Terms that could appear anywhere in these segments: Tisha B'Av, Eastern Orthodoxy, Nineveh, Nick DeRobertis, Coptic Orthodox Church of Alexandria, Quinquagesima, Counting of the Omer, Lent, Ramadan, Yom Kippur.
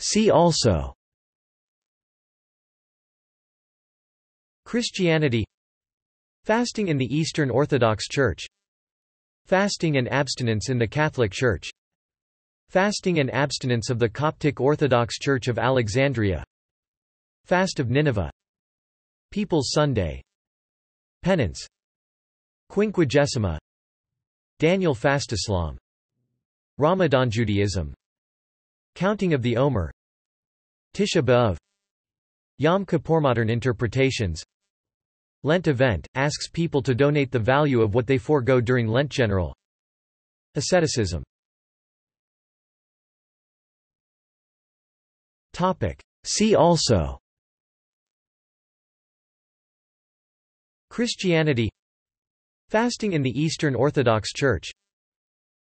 See also: Christianity, fasting in the Eastern Orthodox Church, fasting and abstinence in the Catholic Church, fasting and abstinence of the Coptic Orthodox Church of Alexandria, Fast of Nineveh, People's Sunday, Penance, Quinquagesima, Daniel Fast, Islam, Ramadan Judaism, Counting of the Omer, Tisha B'Av, Yom Kippur. Modern interpretations: Lent event asks people to donate the value of what they forego during Lent. General asceticism. Topic. See also: Christianity, fasting in the Eastern Orthodox Church,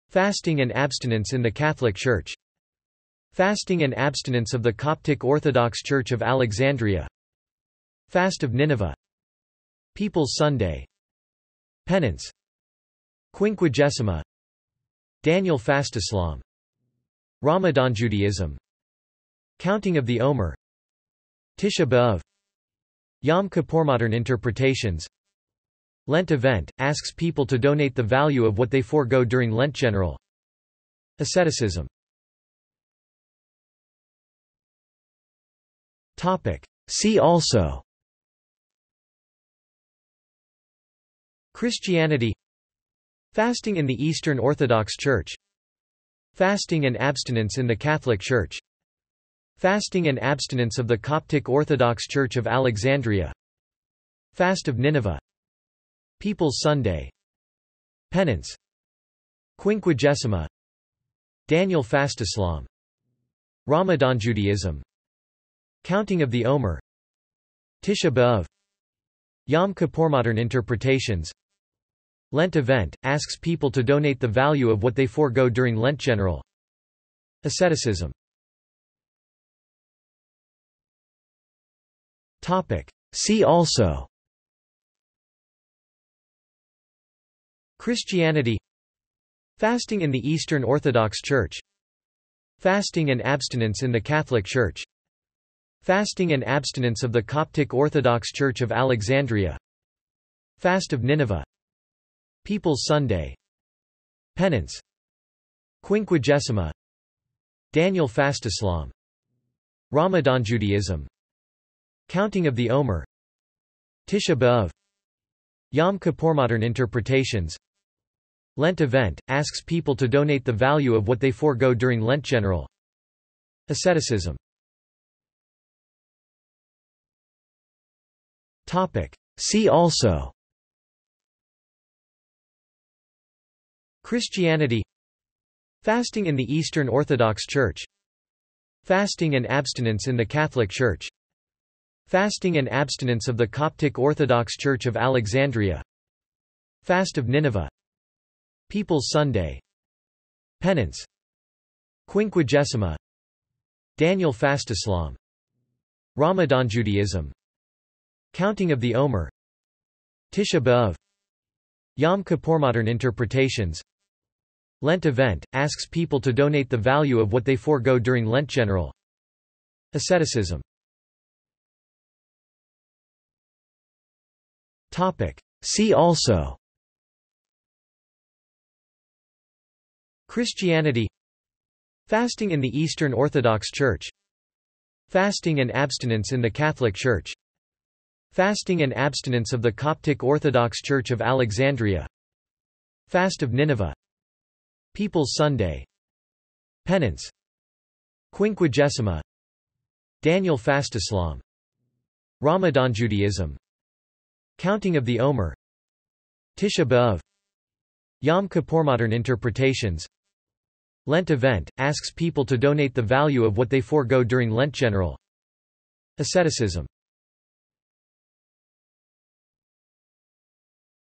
fasting and abstinence in the Catholic Church, fasting and abstinence of the Coptic Orthodox Church of Alexandria, Fast of Nineveh, People's Sunday, Penance, Quinquagesima, Daniel Fast, Islam, Ramadan Judaism, Counting of the Omer, Tisha B'Av, Yom Kippur. Modern interpretations: Lent event asks people to donate the value of what they forego during Lent. General asceticism. Topic. See also: Christianity, fasting in the Eastern Orthodox Church, fasting and abstinence in the Catholic Church, fasting and abstinence of the Coptic Orthodox Church of Alexandria, Fast of Nineveh, People's Sunday, Penance, Quinquagesima, Daniel Fast, Islam, Ramadan Judaism, Counting of the Omer, Tisha B'Av, Yom Kippur. Modern interpretations: Lent event asks people to donate the value of what they forego during Lent. General asceticism. Topic. See also: Christianity, fasting in the Eastern Orthodox Church, fasting and abstinence in the Catholic Church, fasting and abstinence of the Coptic Orthodox Church of Alexandria, Fast of Nineveh, People's Sunday, Penance, Quinquagesima, Daniel Fast, Islam, Ramadan Judaism, Counting of the Omer, Tisha B'Av, Yom Kippur. Modern interpretations: Lent event asks people to donate the value of what they forego during Lent. General asceticism. Topic. See also: Christianity, fasting in the Eastern Orthodox Church, fasting and abstinence in the Catholic Church, fasting and abstinence of the Coptic Orthodox Church of Alexandria, Fast of Nineveh, People's Sunday, Penance, Quinquagesima, Daniel Fast, Islam, Ramadan Judaism, Counting of the Omer, Tisha B'Av, Yom Kippur. Modern interpretations: Lent event asks people to donate the value of what they forego during Lent. General asceticism. Topic. See also: Christianity, fasting in the Eastern Orthodox Church, fasting and abstinence in the Catholic Church, fasting and abstinence of the Coptic Orthodox Church of Alexandria, Fast of Nineveh, People's Sunday, Penance, Quinquagesima, Daniel Fast, Islam, Ramadan Judaism, Counting of the Omer, Tisha B'Av, Yom Kippur. Modern interpretations: Lent event asks people to donate the value of what they forego during Lent. General asceticism.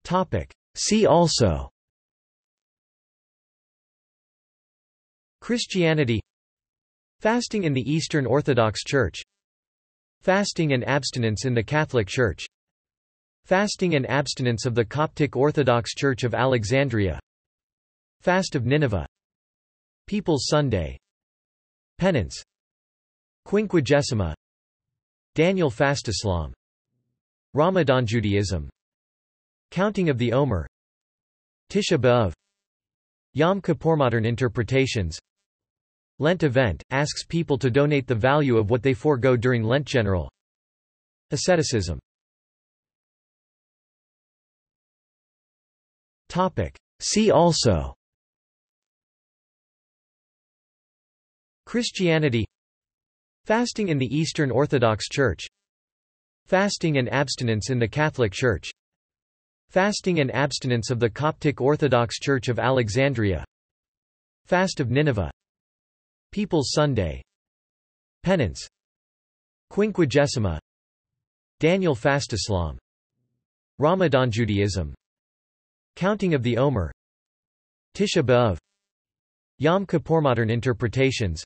Topic. See also: Christianity, fasting in the Eastern Orthodox Church, fasting and abstinence in the Catholic Church, fasting and abstinence of the Coptic Orthodox Church of Alexandria, Fast of Nineveh, People's Sunday, Penance. Quinquagesima. Daniel fast. Islam. Ramadan. Judaism. Counting of the Omer. Tisha B'Av. Yom Kippur. Modern interpretations. Lent event asks people to donate the value of what they forego during Lent. General asceticism. Topic. See also: Christianity, fasting in the Eastern Orthodox Church, fasting and abstinence in the Catholic Church, fasting and abstinence of the Coptic Orthodox Church of Alexandria, Fast of Nineveh, People's Sunday, Penance, Quinquagesima, Daniel fast. Islam, Ramadan. Judaism, Counting of the Omer, Tisha B'Av, Yom Kippur. Modern interpretations.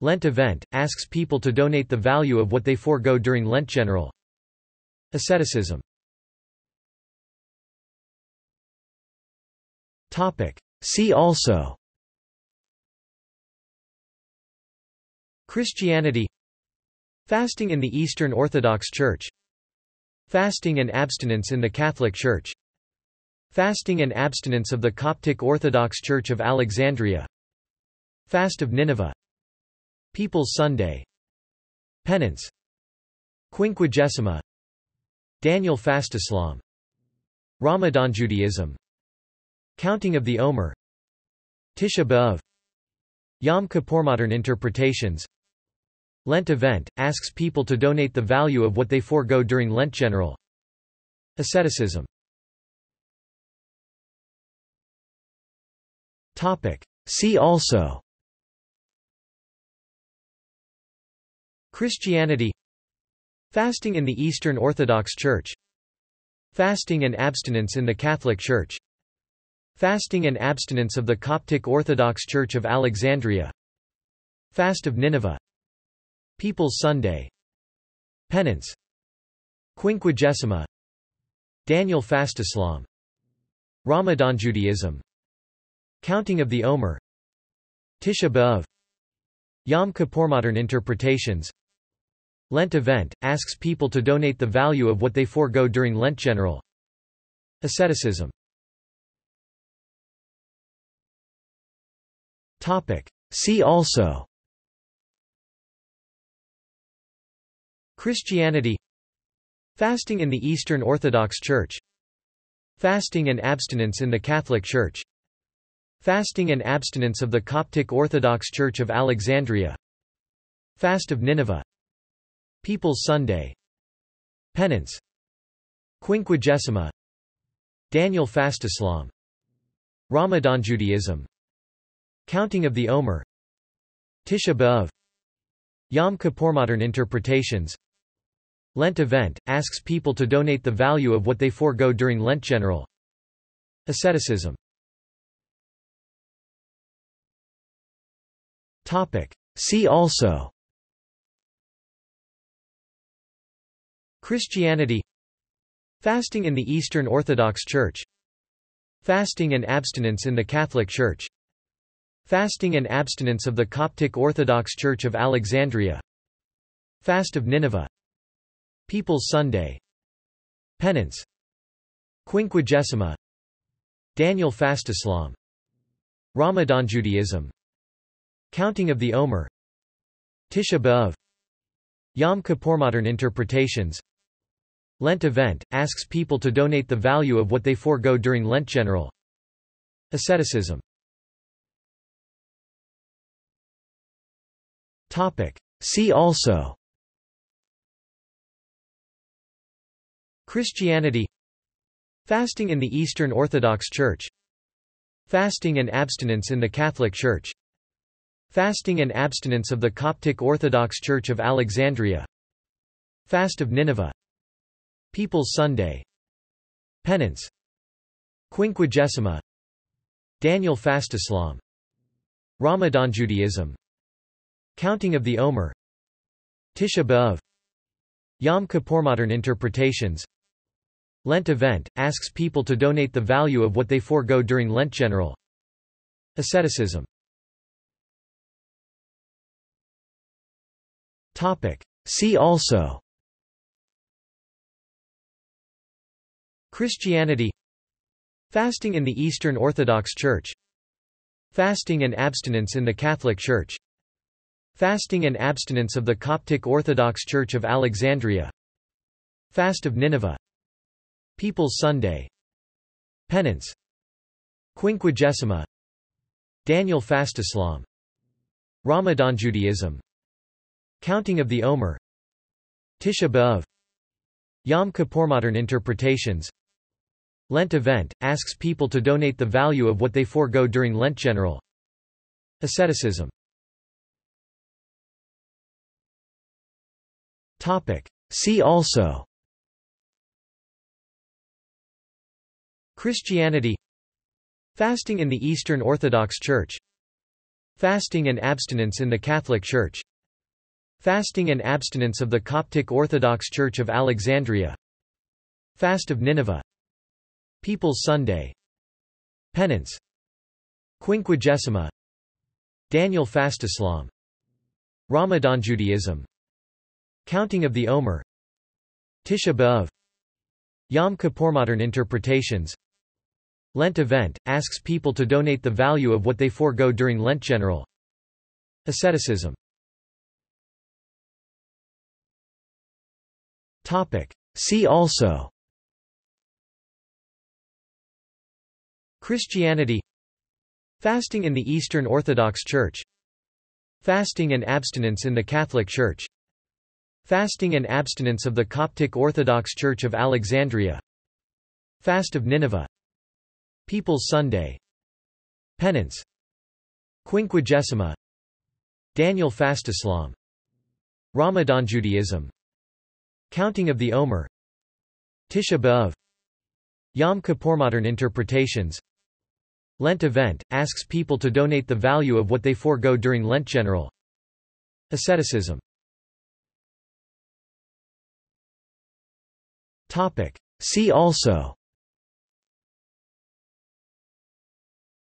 Lent event asks people to donate the value of what they forego during Lent. General asceticism. Topic. See also: Christianity, fasting in the Eastern Orthodox Church, fasting and abstinence in the Catholic Church, fasting and abstinence of the Coptic Orthodox Church of Alexandria, Fast of Nineveh, People's Sunday, Penance, Quinquagesima, Daniel fast. Islam, Ramadan. Judaism, Counting of the Omer, Tisha B'Av, Yom Kippur. Modern interpretations. Lent event asks people to donate the value of what they forego during Lent. General asceticism. Topic. See also: Christianity, fasting in the Eastern Orthodox Church, fasting and abstinence in the Catholic Church, fasting and abstinence of the Coptic Orthodox Church of Alexandria, Fast of Nineveh, People's Sunday, Penance, Quinquagesima, Daniel fast. Islam, Ramadan. Judaism, Counting of the Omer, Tisha B'Av, Yom Kippur. Modern interpretations. Lent event asks people to donate the value of what they forego during Lent. General asceticism. Topic. See also: Christianity, fasting in the Eastern Orthodox Church, fasting and abstinence in the Catholic Church, fasting and abstinence of the Coptic Orthodox Church of Alexandria, Fast of Nineveh, People's Sunday, Penance, Quinquagesima, Daniel fast. Islam, Ramadan. Judaism, Counting of the Omer, Tisha B'Av, Yom Kippur. Modern interpretations. Lent event asks people to donate the value of what they forego during Lent. General asceticism. Topic. See also: Christianity, fasting in the Eastern Orthodox Church, fasting and abstinence in the Catholic Church, fasting and abstinence of the Coptic Orthodox Church of Alexandria, Fast of Nineveh, People's Sunday, Penance, Quinquagesima, Daniel fast. Islam, Ramadan. Judaism, Counting of the Omer, Tisha B'Av, Yom Kippur. Modern interpretations. Lent event asks people to donate the value of what they forego during Lent. General asceticism. Topic. See also: Christianity, fasting in the Eastern Orthodox Church, fasting and abstinence in the Catholic Church, fasting and abstinence of the Coptic Orthodox Church of Alexandria, Fast of Nineveh, People's Sunday, Penance, Quinquagesima, Daniel fast. Islam, Ramadan. Judaism, Counting of the Omer, Tisha B'Av, Yom Kippur. Modern interpretations. Lent event asks people to donate the value of what they forego during Lent. General asceticism. See also: Christianity, fasting in the Eastern Orthodox Church, fasting and abstinence in the Catholic Church, fasting and abstinence of the Coptic Orthodox Church of Alexandria, Fast of Nineveh, People's Sunday, Penance, Quinquagesima, Daniel Fast, Islam, Ramadan Judaism, Counting of the Omer, Tisha B'Av, Yom Kippur. Modern interpretations: Lent event asks people to donate the value of what they forego during Lent. General asceticism. Topic: See also: Christianity, fasting in the Eastern Orthodox Church, fasting and abstinence in the Catholic Church, fasting and abstinence of the Coptic Orthodox Church of Alexandria, Fast of Nineveh, People's Sunday, Penance, Quinquagesima, Daniel Fast, Islam, Ramadan Judaism, Counting of the Omer, Tisha B'Av, Yom Kippur. Modern interpretations: Lent event asks people to donate the value of what they forego during Lent. General asceticism. Topic: See also: Christianity, fasting in the Eastern Orthodox Church, fasting and abstinence in the Catholic Church, fasting and abstinence of the Coptic Orthodox Church of Alexandria, Fast of Nineveh, People's Sunday, Penance, Quinquagesima, Daniel Fast, Islam, Ramadan Judaism, Counting of the Omer, Tisha B'Av, Yom Kippur. Modern interpretations: Lent event asks people to donate the value of what they forego during Lent. General asceticism. Topic: See also: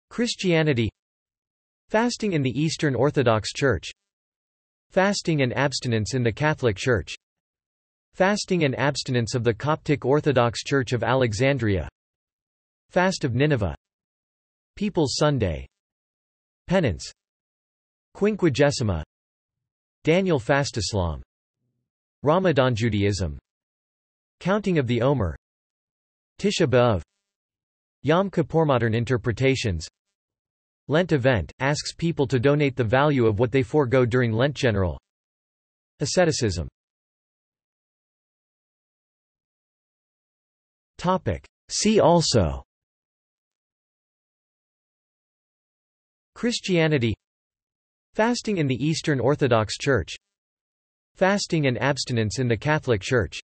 Christianity, fasting in the Eastern Orthodox Church, fasting and abstinence in the Catholic Church, fasting and abstinence of the Coptic Orthodox Church of Alexandria, Fast of Nineveh, People's Sunday, Penance, Quinquagesima, Daniel Fast, Islam, Ramadan Judaism, Counting of the Omer, Tisha B'Av, Yom Kippur. Modern interpretations: Lent event asks people to donate the value of what they forego during Lent. General asceticism. Topic: See also: Christianity, fasting in the Eastern Orthodox Church, fasting and abstinence in the Catholic Church,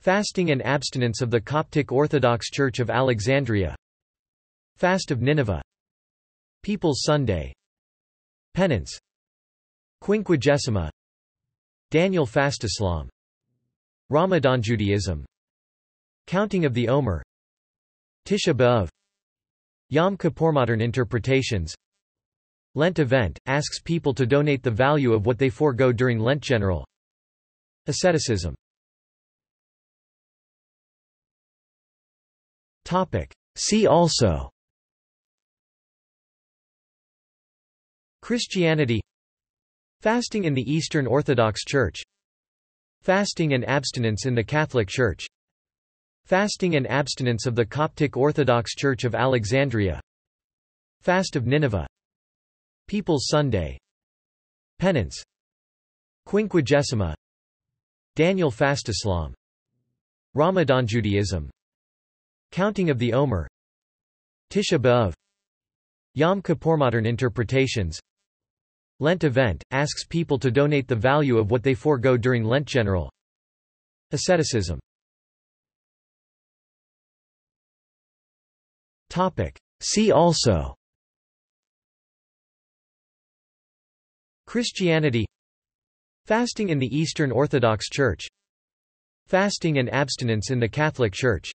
fasting and abstinence of the Coptic Orthodox Church of Alexandria, Fast of Nineveh, People's Sunday, Penance, Quinquagesima, Daniel Fast, Islam, Ramadan Judaism, Counting of the Omer, Tisha B'Av, Yom Kippur. Modern interpretations: Lent event asks people to donate the value of what they forego during Lent. General asceticism. Topic: See also: Christianity, fasting in the Eastern Orthodox Church, fasting and abstinence in the Catholic Church, fasting and abstinence of the Coptic Orthodox Church of Alexandria, Fast of Nineveh, People's Sunday, Penance, Quinquagesima, Daniel Fast, Islam, Ramadan Judaism, Counting of the Omer, Tisha B'Av, Yom Kippur. Modern interpretations: Lent event asks people to donate the value of what they forego during Lent. General asceticism. Topic: See also: Christianity, fasting in the Eastern Orthodox Church, fasting and abstinence in the Catholic Church,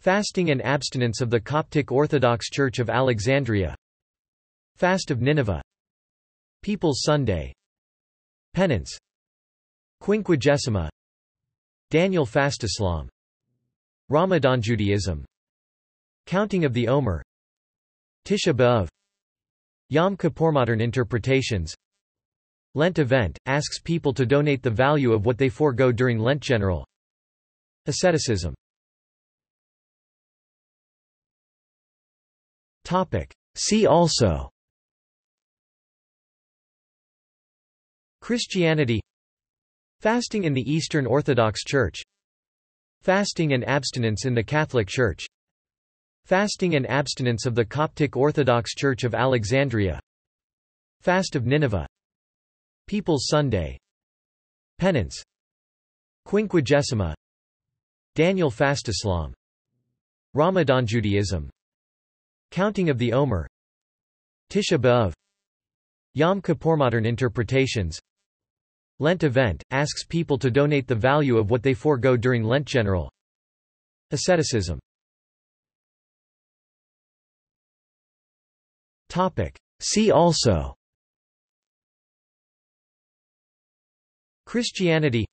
fasting and abstinence of the Coptic Orthodox Church of Alexandria, Fast of Nineveh, People's Sunday, Penance, Quinquagesima, Daniel fast, Islam, Ramadan, Judaism, Counting of the Omer, Tisha B'Av, Yom Kippur. Modern interpretations: Lent event asks people to donate the value of what they forego during Lent. General asceticism. Topic: See also Christianity, fasting in the Eastern Orthodox Church, fasting and abstinence in the Catholic Church, fasting and abstinence of the Coptic Orthodox Church of Alexandria, fast of Nineveh, People's Sunday, penance, Quinquagesima, Daniel fast, Islam, Ramadan, Judaism, Counting of the Omer, Tisha B'Av, Yom Kippur. Modern interpretations: Lent event asks people to donate the value of what they forego during Lent. General asceticism. Topic: See also Christianity,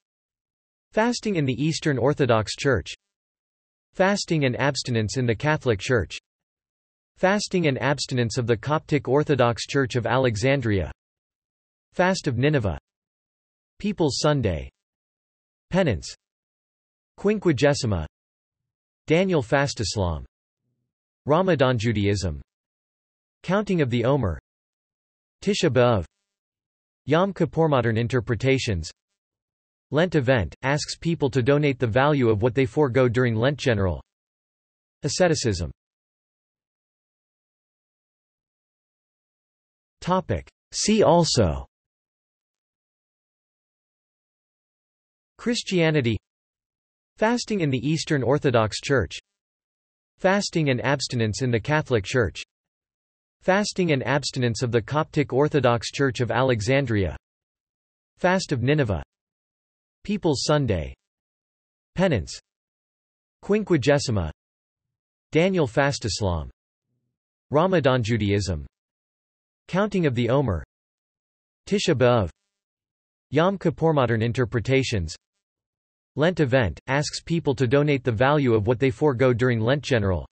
fasting in the Eastern Orthodox Church, fasting and abstinence in the Catholic Church, fasting and abstinence of the Coptic Orthodox Church of Alexandria, fast of Nineveh, People's Sunday, penance, Quinquagesima, Daniel fast, Islam, Ramadan, Judaism, Counting of the Omer, Tisha B'Av, Yom Kippur. Modern interpretations: Lent event asks people to donate the value of what they forego during Lent. General asceticism. Topic: See also Christianity, fasting in the Eastern Orthodox Church, fasting and abstinence in the Catholic Church, fasting and abstinence of the Coptic Orthodox Church of Alexandria, fast of Nineveh, People's Sunday, penance, Quinquagesima, Daniel fast, Islam, Ramadan, Judaism, Counting of the Omer, Tisha B'Av, Yom Kippur. Modern interpretations: Lent event asks people to donate the value of what they forego during Lent. General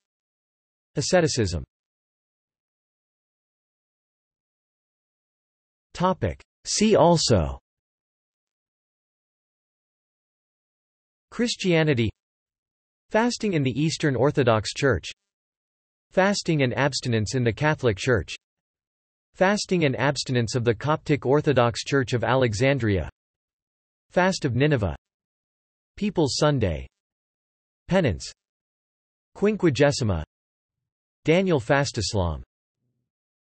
asceticism. Topic: See also Christianity, fasting in the Eastern Orthodox Church, fasting and abstinence in the Catholic Church, fasting and abstinence of the Coptic Orthodox Church of Alexandria, fast of Nineveh, People's Sunday, penance, Quinquagesima, Daniel fast, Islam,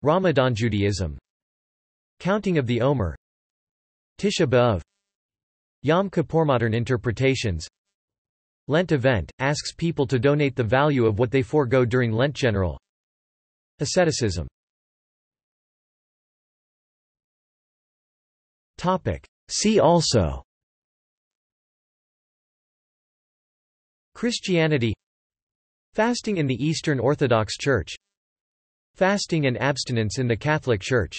Ramadan, Judaism, Counting of the Omer, Tisha B'Av, Yom Kippur. Modern interpretations: Lent event asks people to donate the value of what they forego during Lent. General asceticism. Topic: See also Christianity, fasting in the Eastern Orthodox Church, fasting and abstinence in the Catholic Church,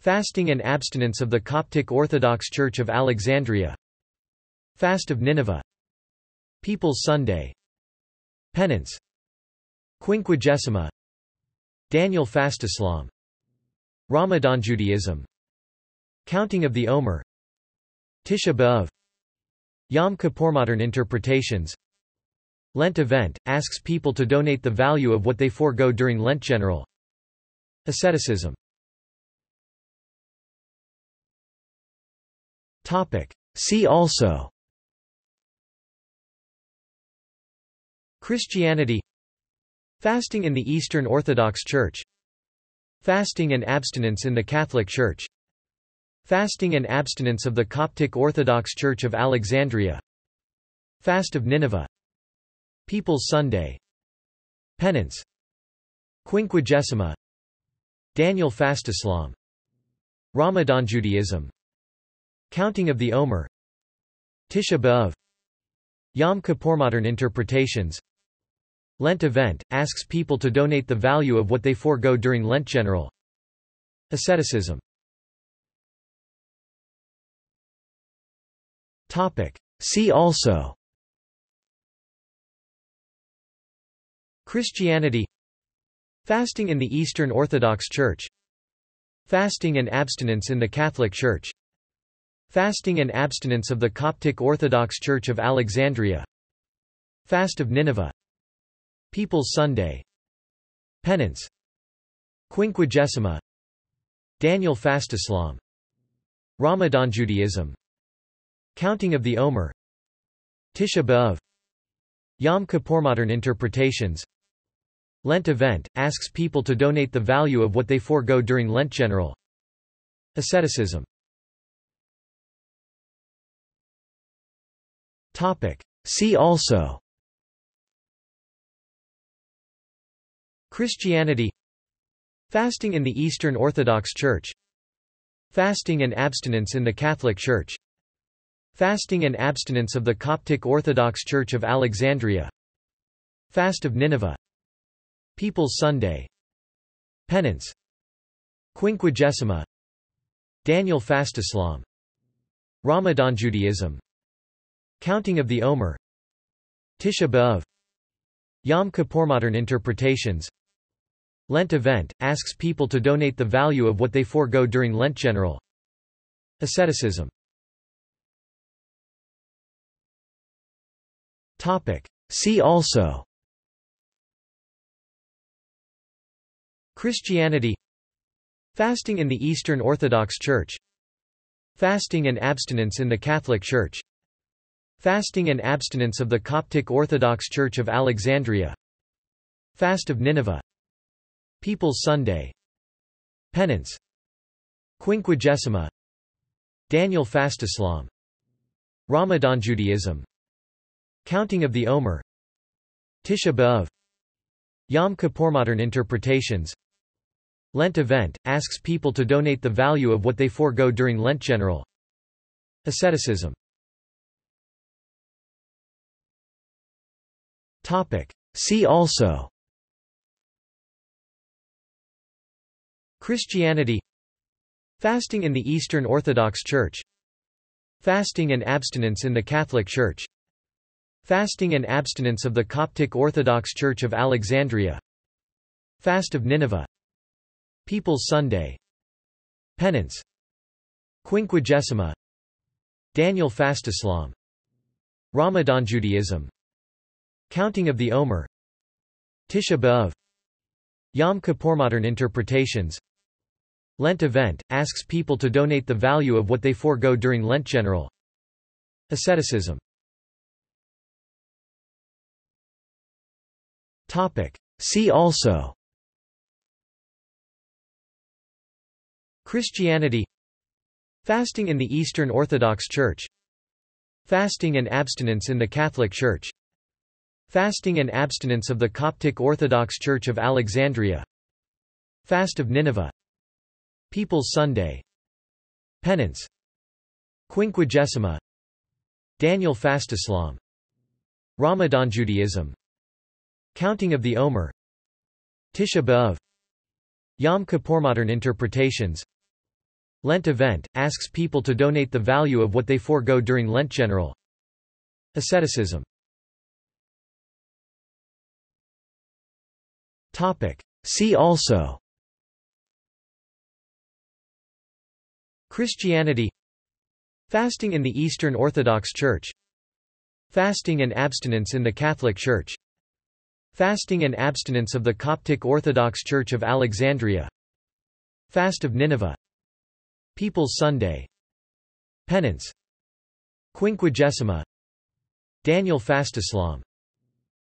fasting and abstinence of the Coptic Orthodox Church of Alexandria, fast of Nineveh, People's Sunday, penance, Quinquagesima, Daniel fast, Islam, Ramadan, Judaism, Counting of the Omer, Tisha B'Av, Yom Kippur. Modern interpretations: Lent event asks people to donate the value of what they forego during Lent. General asceticism. Topic: See also Christianity, fasting in the Eastern Orthodox Church, fasting and abstinence in the Catholic Church, fasting and abstinence of the Coptic Orthodox Church of Alexandria, fast of Nineveh, People's Sunday, penance, Quinquagesima, Daniel fast, Islam, Ramadan, Judaism, Counting of the Omer, Tisha B'Av, Yom Kippur. Modern interpretations: Lent event asks people to donate the value of what they forego during Lent. General asceticism. See also: Christianity, fasting in the Eastern Orthodox Church, fasting and abstinence in the Catholic Church, fasting and abstinence of the Coptic Orthodox Church of Alexandria, Fast of Nineveh, People's Sunday, Penance, Quinquagesima, Daniel Fastislam, Ramadan Judaism, Counting of the Omer, Tisha B'Av, Yom Kippur. Modern interpretations: Lent event asks people to donate the value of what they forego during Lent. General asceticism. Topic: See also: Christianity, fasting in the Eastern Orthodox Church, fasting and abstinence in the Catholic Church, fasting and abstinence of the Coptic Orthodox Church of Alexandria, Fast of Nineveh, People's Sunday, Penance, Quinquagesima, Daniel Fastislam, Ramadan Judaism, Counting of the Omer, Tisha B'Av, Yom Kippur. Modern interpretations: Lent event asks people to donate the value of what they forego during Lent. General asceticism. See also: Christianity, fasting in the Eastern Orthodox Church, fasting and abstinence in the Catholic Church, fasting and abstinence of the Coptic Orthodox Church of Alexandria, Fast of Nineveh, People's Sunday, Penance, Quinquagesima, Daniel Fastislam, Ramadan Judaism, Counting of the Omer, Tisha B'Av, Yom Kippur. Modern interpretations: Lent event asks people to donate the value of what they forego during Lent. General asceticism. Topic: See also: Christianity, fasting in the Eastern Orthodox Church, fasting and abstinence in the Catholic Church, fasting and abstinence of the Coptic Orthodox Church of Alexandria, Fast of Nineveh, People's Sunday, Penance, Quinquagesima, Daniel Fastislam, Ramadan Judaism, Counting of the Omer, Tisha B'Av, Yom Kippur. Modern interpretations: Lent event asks people to donate the value of what they forego during Lent. General asceticism. See also: Christianity, fasting in the Eastern Orthodox Church, fasting and abstinence in the Catholic Church, fasting and abstinence of the Coptic Orthodox Church of Alexandria, Fast of Nineveh, People's Sunday, Penance, Quinquagesima, Daniel Fastislam, Ramadan Judaism, Counting of the Omer, Tisha B'Av, Yom Kippur. Modern interpretations: Lent event asks people to donate the value of what they forego during Lent. General asceticism. Topic: See also: Christianity, fasting in the Eastern Orthodox Church, fasting and abstinence in the Catholic Church, fasting and abstinence of the Coptic Orthodox Church of Alexandria, Fast of Nineveh, People's Sunday, Penance, Quinquagesima, Daniel Fastislam,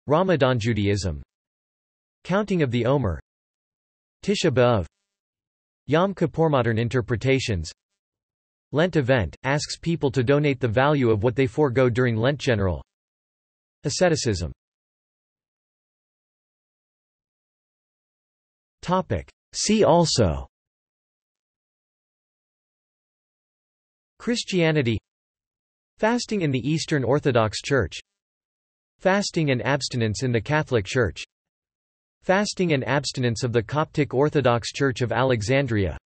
Ramadan Judaism, Counting of the Omer, Tisha B'Av, Yom Kippur. Modern interpretations: Lent event asks people to donate the value of what they forego during Lent. General asceticism. See also: Christianity, fasting in the Eastern Orthodox Church, fasting and abstinence in the Catholic Church, fasting and abstinence of the Coptic Orthodox Church of Alexandria,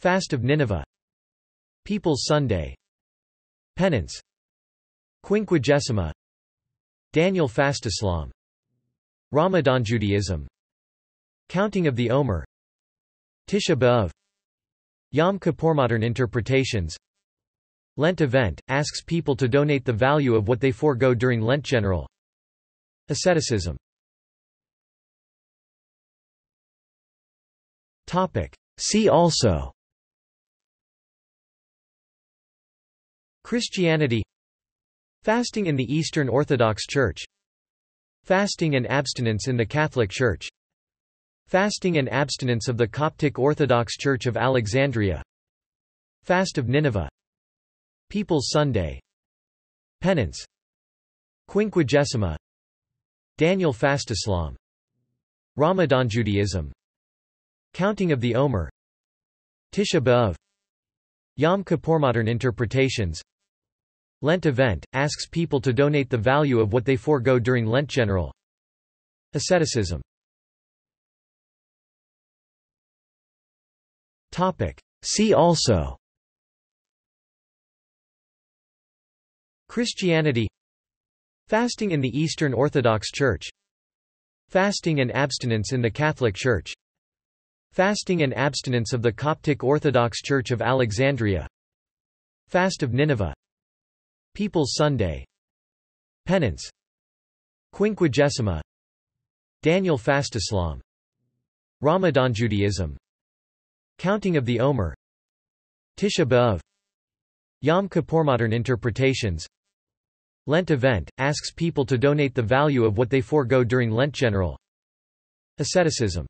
Fast of Nineveh, People's Sunday, Penance, Quinquagesima, Daniel fast, Islam, Ramadan, Judaism, Counting of the Omer, Tisha B'Av, Yom Kippur. Modern interpretations. Lent event asks people to donate the value of what they forego during Lent. General asceticism. Topic. See also: Christianity, fasting in the Eastern Orthodox Church, fasting and abstinence in the Catholic Church, fasting and abstinence of the Coptic Orthodox Church of Alexandria, Fast of Nineveh, People's Sunday, Penance, Quinquagesima, Daniel fast, Islam, Ramadan, Judaism, Counting of the Omer, Tisha B'Av, Yom Kippur. Modern interpretations. Lent event asks people to donate the value of what they forego during Lent. General asceticism. Topic. See also: Christianity, fasting in the Eastern Orthodox Church, fasting and abstinence in the Catholic Church, fasting and abstinence of the Coptic Orthodox Church of Alexandria, Fast of Nineveh, People's Sunday, Penance, Quinquagesima, Daniel fast, Islam, Ramadan, Judaism, Counting of the Omer, Tisha B'Av, Yom Kippur. Modern interpretations. Lent event asks people to donate the value of what they forego during Lent. General asceticism.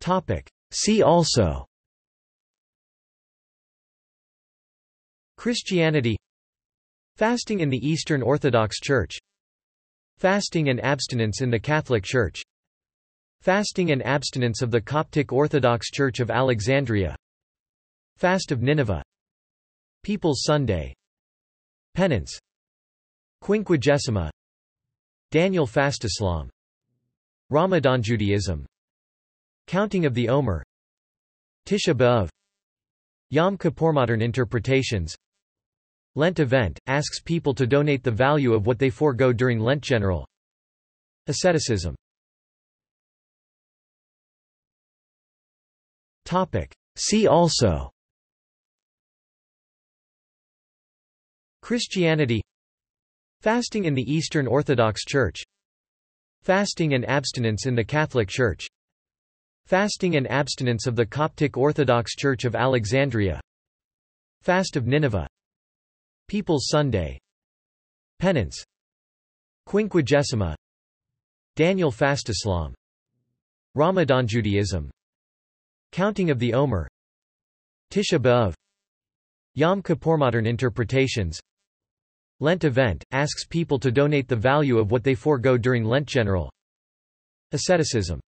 Topic. See also: Christianity, fasting in the Eastern Orthodox Church, fasting and abstinence in the Catholic Church, fasting and abstinence of the Coptic Orthodox Church of Alexandria, Fast of Nineveh, People's Sunday, Penance, Quinquagesima, Daniel fast, Islam, Ramadan, Judaism, Counting of the Omer, Tisha B'Av, Yom Kippur. Modern interpretations. Lent event asks people to donate the value of what they forego during Lent. General asceticism. Topic. See also: Christianity, fasting in the Eastern Orthodox Church, fasting and abstinence in the Catholic Church, fasting and abstinence of the Coptic Orthodox Church of Alexandria, Fast of Nineveh, People's Sunday, Penance, Quinquagesima, Daniel fast, Islam, Ramadan, Judaism, Counting of the Omer, Tisha B'Av, Yom Kippur. Modern interpretations. Lent event asks people to donate the value of what they forego during Lent. General asceticism.